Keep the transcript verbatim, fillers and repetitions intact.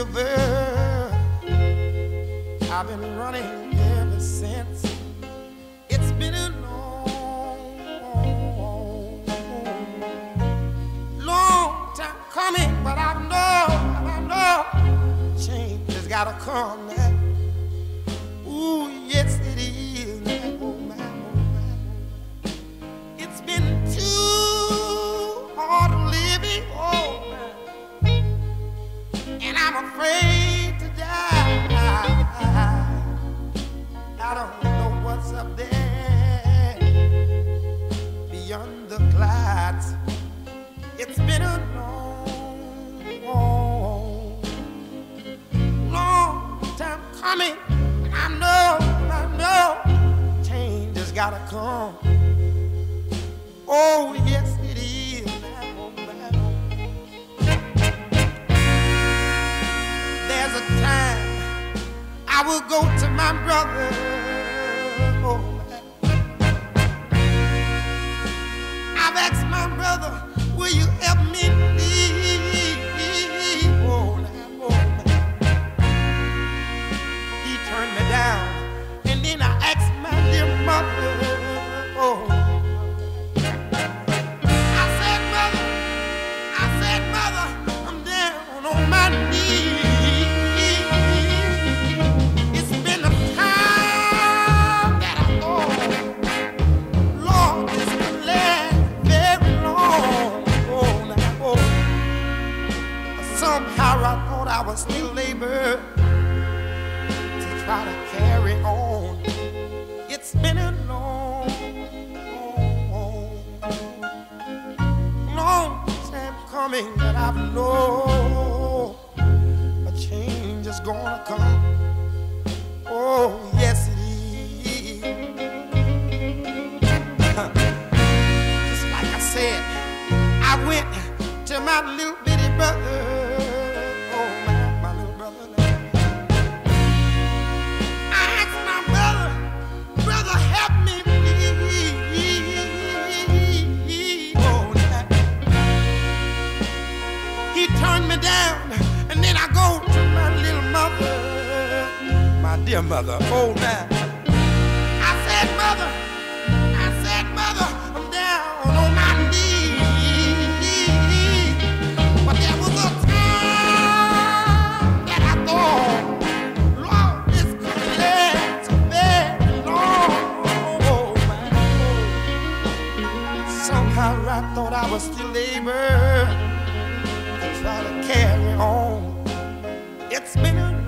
you there. I've been running ever since. It's been a long, long time coming, but I know, I know, change has got to come now. Ooh, yes it is. Oh my, oh my. It's been too hard living, oh my, and I'm afraid to die. I don't know what's up there beyond the clouds. It's been a long, long, long time coming. I know, I know, change has got to come. Oh, yes, it is. There's a time I will go to my brother. Oh, I've asked my brother, will you help me leave? Oh, down. And then I asked my dear mother, oh, I said, mother, I said, mother, I'm down on my knees. It's been a time that I know, Lord, it's been last very long. Oh, now, oh, somehow I thought I was still able to carry on. It's been a long, long, long time coming that I've known a change is gonna come. Oh, yes it is. Just like I said, I went to my little bitty brother. Down, and then I go to my little mother, my dear mother, oh now. I said, mother, I said, mother, I'm down on my knees. But there was a time that I thought, Lord, this could last a very long, oh my God. Somehow I thought I was still able to carry on. It's been a